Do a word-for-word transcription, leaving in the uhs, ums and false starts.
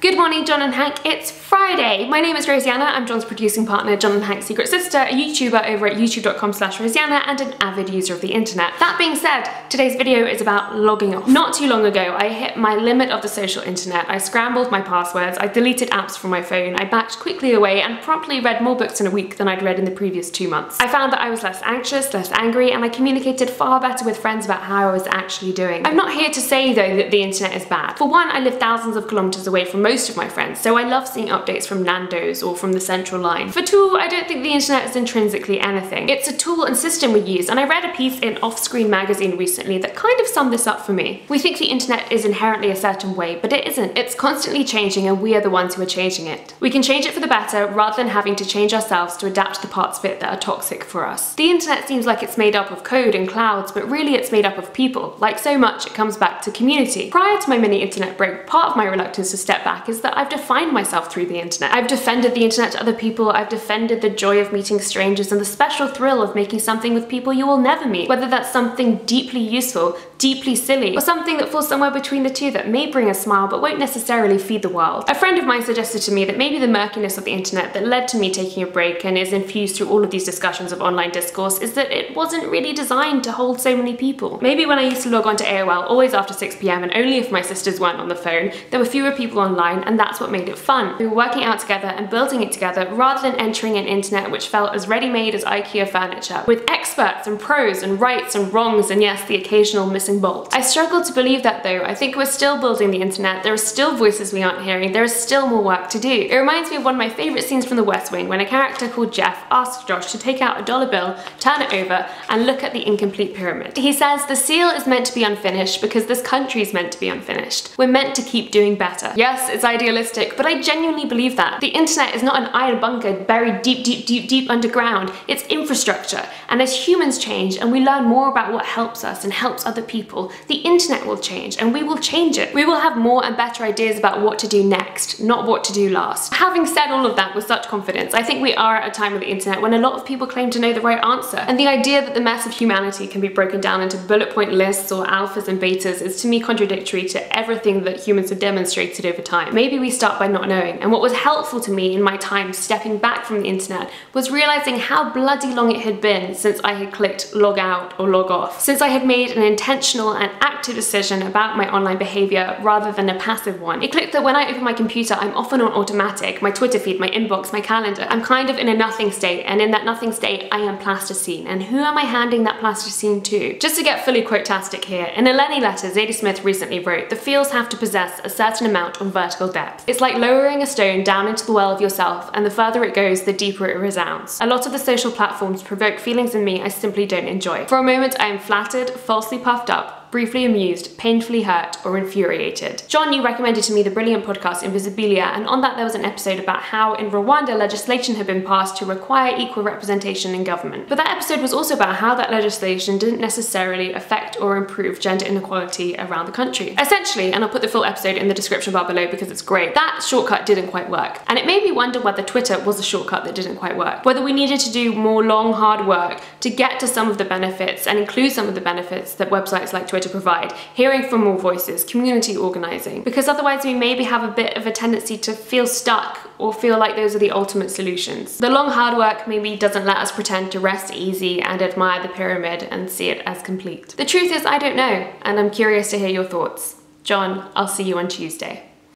Good morning, John and Hank. It's Friday. My name is Rosianna. I'm John's producing partner, John and Hank's secret sister, a YouTuber over at youtube.com slash Rosianna and an avid user of the internet. That being said, today's video is about logging off. Not too long ago, I hit my limit of the social internet. I scrambled my passwords, I deleted apps from my phone, I backed quickly away and promptly read more books in a week than I'd read in the previous two months. I found that I was less anxious, less angry, and I communicated far better with friends about how I was actually doing. I'm not here to say, though, that the internet is bad. For one, I live thousands of kilometers away from most most of my friends, so I love seeing updates from Nando's or from the Central Line. For two, I don't think the internet is intrinsically anything. It's a tool and system we use, and I read a piece in Offscreen Magazine recently that kind of summed this up for me. We think the internet is inherently a certain way, but it isn't. It's constantly changing, and we are the ones who are changing it. We can change it for the better, rather than having to change ourselves to adapt to the parts of it that are toxic for us. The internet seems like it's made up of code and clouds, but really it's made up of people. Like so much, it comes back to community. Prior to my mini internet break, part of my reluctance to step back is that I've defined myself through the internet. I've defended the internet to other people, I've defended the joy of meeting strangers and the special thrill of making something with people you will never meet, whether that's something deeply useful, deeply silly, or something that falls somewhere between the two that may bring a smile but won't necessarily feed the world. A friend of mine suggested to me that maybe the murkiness of the internet that led to me taking a break and is infused through all of these discussions of online discourse is that it wasn't really designed to hold so many people. Maybe when I used to log on to A O L, always after six p m and only if my sisters weren't on the phone, there were fewer people online, and that's what made it fun. We were working out together and building it together rather than entering an internet which felt as ready-made as IKEA furniture, with experts and pros and rights and wrongs and yes, the occasional missing bolt. I struggle to believe that though. I think we're still building the internet, there are still voices we aren't hearing, there is still more work to do. It reminds me of one of my favourite scenes from The West Wing when a character called Jeff asks Josh to take out a dollar bill, turn it over and look at the incomplete pyramid. He says the seal is meant to be unfinished because this country is meant to be unfinished. We're meant to keep doing better. Yes, it's idealistic, but I genuinely believe that. The internet is not an iron bunker buried deep, deep, deep, deep underground. It's infrastructure. And as humans change and we learn more about what helps us and helps other people, the internet will change and we will change it. We will have more and better ideas about what to do next, not what to do last. Having said all of that with such confidence, I think we are at a time of the internet when a lot of people claim to know the right answer. And the idea that the mess of humanity can be broken down into bullet point lists or alphas and betas is to me contradictory to everything that humans have demonstrated over time. Maybe we start by not knowing, and what was helpful to me in my time stepping back from the internet was realizing how bloody long it had been since I had clicked log out or log off, since I had made an intentional and active decision about my online behavior rather than a passive one. It clicked that when I open my computer, I'm often on automatic, my Twitter feed, my inbox, my calendar. I'm kind of in a nothing state, and in that nothing state, I am plasticine, and who am I handing that plasticine to? Just to get fully quotastic here, in a Lenny Letter, Zadie Smith recently wrote, "The fields have to possess a certain amount of vertical depth. It's like lowering a stone down into the well of yourself, and the further it goes, the deeper it resounds. A lot of the social platforms provoke feelings in me I simply don't enjoy. For a moment, I am flattered, falsely puffed up, briefly amused, painfully hurt, or infuriated." John, you recommended to me the brilliant podcast Invisibilia, and on that there was an episode about how in Rwanda legislation had been passed to require equal representation in government. But that episode was also about how that legislation didn't necessarily affect or improve gender inequality around the country. Essentially, and I'll put the full episode in the description bar below because it's great, that shortcut didn't quite work. And it made me wonder whether Twitter was a shortcut that didn't quite work, whether we needed to do more long, hard work to get to some of the benefits and include some of the benefits that websites like Twitter to provide, hearing from more voices, community organising, because otherwise we maybe have a bit of a tendency to feel stuck or feel like those are the ultimate solutions. The long hard work maybe doesn't let us pretend to rest easy and admire the pyramid and see it as complete. The truth is I don't know, and I'm curious to hear your thoughts. John, I'll see you on Tuesday.